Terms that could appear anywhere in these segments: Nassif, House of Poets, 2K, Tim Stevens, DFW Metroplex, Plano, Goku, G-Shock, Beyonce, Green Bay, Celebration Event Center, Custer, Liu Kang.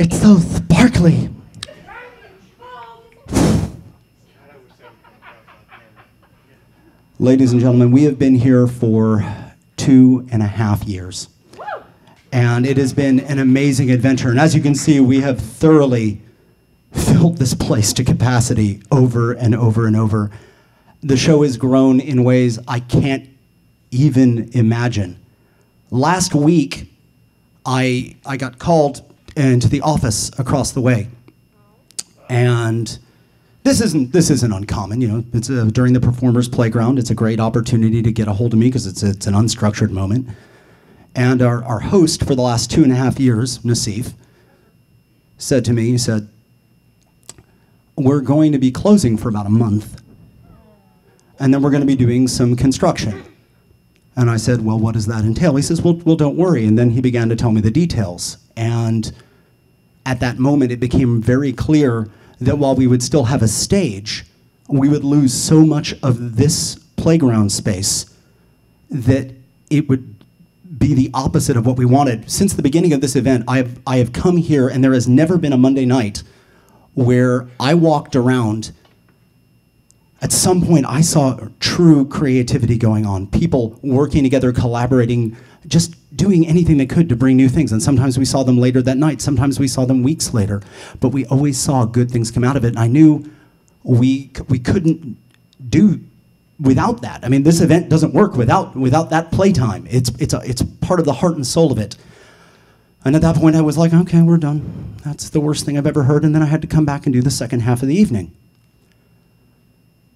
It's so sparkly. Ladies and gentlemen, we have been here for 2.5 years. And it has been an amazing adventure. And as you can see, we have thoroughly filled this place to capacity over and over and over. The show has grown in ways I can't even imagine. Last week, I got called into the office across the way. And this isn't uncommon, you know. It's during the performer's playground. It's a great opportunity to get a hold of me because it's an unstructured moment. And our host for the last 2.5 years, Nassif, said to me, he said, "We're going to be closing for about a month. And then we're going to be doing some construction." And I said, "Well, what does that entail?" He says, well, don't worry. And then he began to tell me the details. And at that moment, it became very clear that while we would still have a stage, we would lose so much of this playground space that it would be the opposite of what we wanted. Since the beginning of this event, I have come here, and there has never been a Monday night where I walked around. At some point, I saw true creativity going on, people working together, collaborating, just doing anything they could to bring new things. And sometimes we saw them later that night, sometimes we saw them weeks later, but we always saw good things come out of it. And I knew we couldn't do without that. I mean, this event doesn't work without that playtime. It's part of the heart and soul of it. And at that point, I was like, okay, we're done. That's the worst thing I've ever heard. And then I had to come back and do the second half of the evening.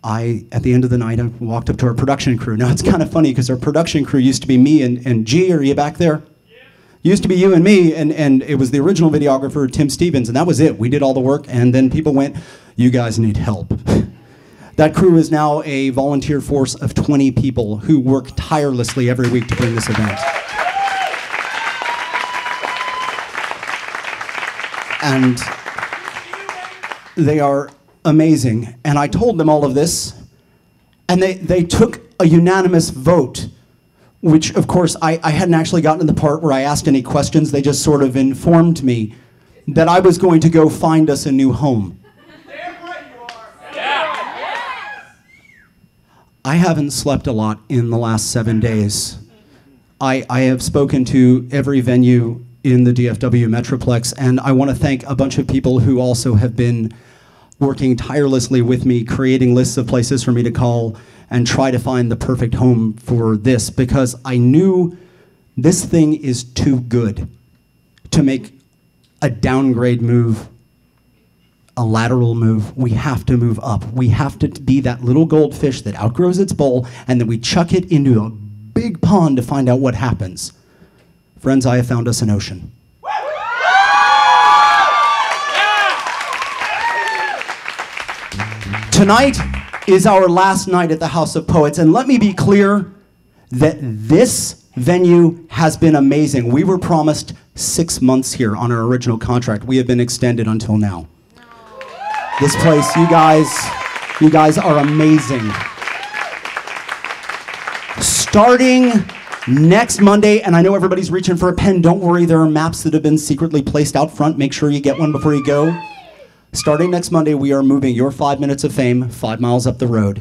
At the end of the night, I walked up to our production crew. Now, it's kind of funny because our production crew used to be me and G, are you back there? Yeah. Used to be you and me, and it was the original videographer, Tim Stevens, and that was it. We did all the work, and then people went, "You guys need help." That crew is now a volunteer force of 20 people who work tirelessly every week to bring this event. And they are amazing. And I told them all of this, and they took a unanimous vote, which, of course, I hadn't actually gotten to the part where I asked any questions. They just sort of informed me that I was going to go find us a new home. I haven't slept a lot in the last 7 days. I have spoken to every venue in the DFW Metroplex, and I want to thank a bunch of people who also have been working tirelessly with me, creating lists of places for me to call and try to find the perfect home for this, because I knew this thing is too good to make a downgrade move, a lateral move. We have to move up. We have to be that little goldfish that outgrows its bowl, and then we chuck it into a big pond to find out what happens. Friends, I have found us an ocean. Tonight is our last night at the House of Poets, and let me be clear that this venue has been amazing. We were promised 6 months here on our original contract. We have been extended until now. This place, you guys are amazing. Starting next Monday, and I know everybody's reaching for a pen. Don't worry, there are maps that have been secretly placed out front. Make sure you get one before you go. Starting next Monday, we are moving your 5 minutes of fame 5 miles up the road.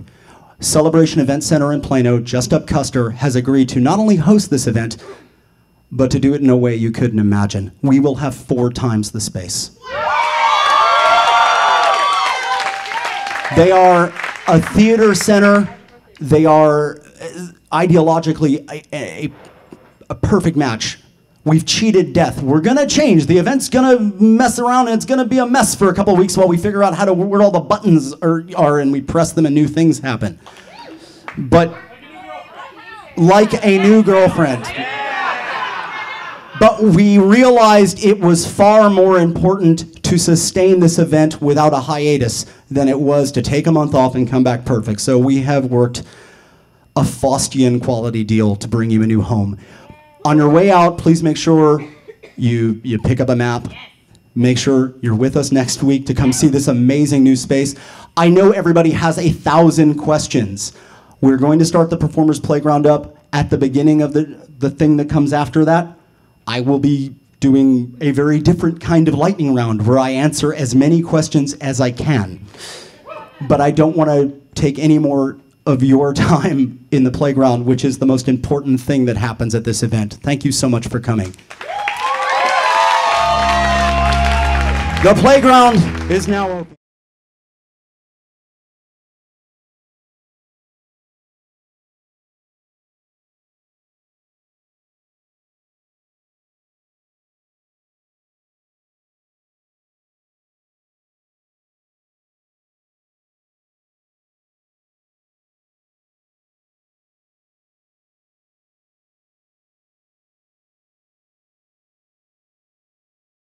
Celebration Event Center in Plano, just up Custer, has agreed to not only host this event, but to do it in a way you couldn't imagine. We will have 4 times the space. They are a theater center. They are ideologically a perfect match. We've cheated death. We're going to change. The event's going to mess around, and it's going to be a mess for a couple of weeks while we figure out how to where all the buttons are and we press them and new things happen. But like a new girlfriend. But we realized it was far more important to sustain this event without a hiatus than it was to take a month off and come back perfect. So we have worked a Faustian quality deal to bring you a new home. On your way out, please make sure you pick up a map. Make sure you're with us next week to come see this amazing new space. I know everybody has 1,000 questions. We're going to start the performer's playground up at the beginning of the thing that comes after that. I will be doing a very different kind of lightning round where I answer as many questions as I can. But I don't want to take any more of your time in the playground, which is the most important thing that happens at this event. Thank you so much for coming. The playground is now open.